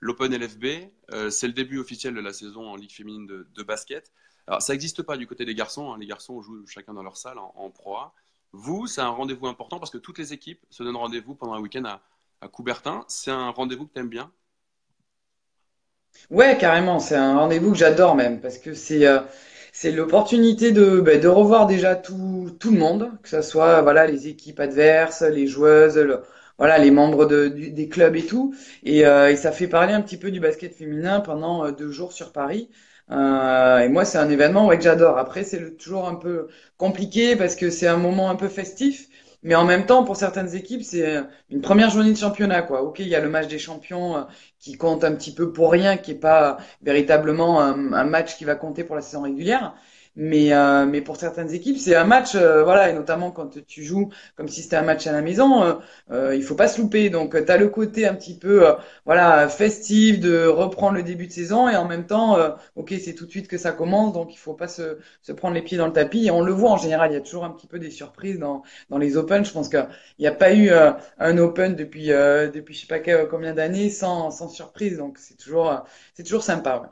l'Open LFB, c'est le début officiel de la saison en Ligue Féminine de Basket. Alors, ça n'existe pas du côté des garçons, hein. Les garçons jouent chacun dans leur salle en pro-A. Vous, c'est un rendez-vous important parce que toutes les équipes se donnent rendez-vous pendant un week-end à Coubertin. C'est un rendez-vous que tu aimes bien? Ouais, carrément. C'est un rendez-vous que j'adore même parce que c'est l'opportunité de revoir déjà tout le monde, que ce soit voilà, les équipes adverses, les joueuses, voilà, les membres des clubs et tout. Et ça fait parler un petit peu du basket féminin pendant 2 jours sur Paris. Et moi, c'est un événement que j'adore. Après, c'est toujours un peu compliqué parce que c'est un moment un peu festif. Mais en même temps, pour certaines équipes, c'est une première journée de championnat, quoi. Ok, il y a le match des champions qui compte un petit peu pour rien, qui est pas véritablement un match qui va compter pour la saison régulière. Mais pour certaines équipes, c'est un match, voilà, et notamment quand tu joues comme si c'était un match à la maison, il faut pas se louper. Donc, tu as le côté un petit peu voilà, festif de reprendre le début de saison et en même temps, ok, c'est tout de suite que ça commence, donc il faut pas se prendre les pieds dans le tapis. Et on le voit en général, il y a toujours un petit peu des surprises dans les Open. Je pense qu'il n'y a pas eu un Open depuis je sais pas combien d'années sans surprise. Donc, c'est toujours sympa. Ouais.